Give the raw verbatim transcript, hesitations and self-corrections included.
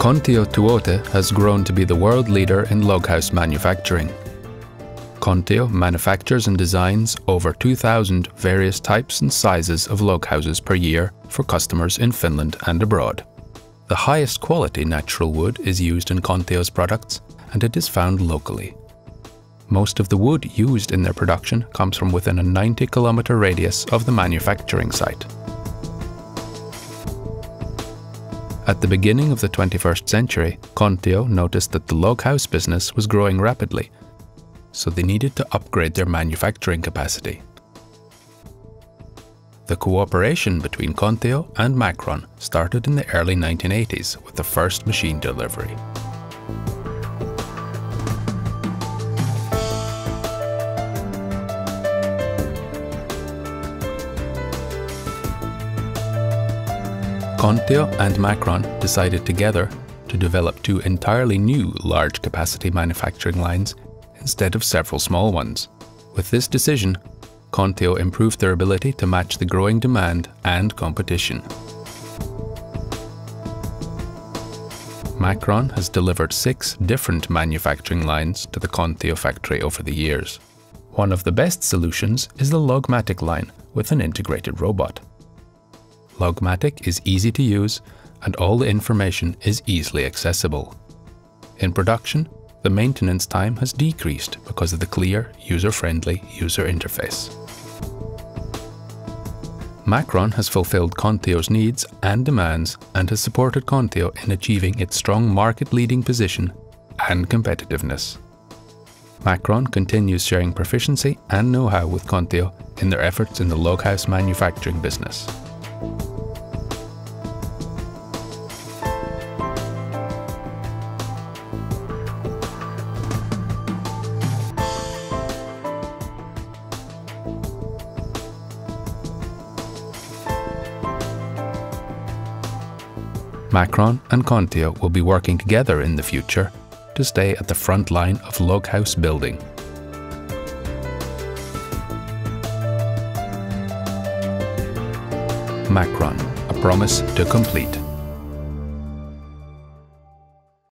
Kontio Tuote has grown to be the world leader in loghouse manufacturing. Kontio manufactures and designs over two thousand various types and sizes of loghouses per year for customers in Finland and abroad. The highest quality natural wood is used in Kontio's products, and it is found locally. Most of the wood used in their production comes from within a ninety kilometer radius of the manufacturing site. At the beginning of the twenty-first century, Kontio noticed that the loghouse business was growing rapidly, so they needed to upgrade their manufacturing capacity. The cooperation between Kontio and Makron started in the early nineteen eighties with the first machine delivery. Kontio and Makron decided together to develop two entirely new large-capacity manufacturing lines instead of several small ones. With this decision, Kontio improved their ability to match the growing demand and competition. Makron has delivered six different manufacturing lines to the Kontio factory over the years. One of the best solutions is the Logmatic line with an integrated robot. Logmatic is easy to use, and all the information is easily accessible. In production, the maintenance time has decreased because of the clear, user-friendly user interface. Makron has fulfilled Kontio's needs and demands and has supported Kontio in achieving its strong market-leading position and competitiveness. Makron continues sharing proficiency and know-how with Kontio in their efforts in the loghouse manufacturing business. Makron and Kontio will be working together in the future to stay at the front line of loghouse building. Makron, a promise to complete.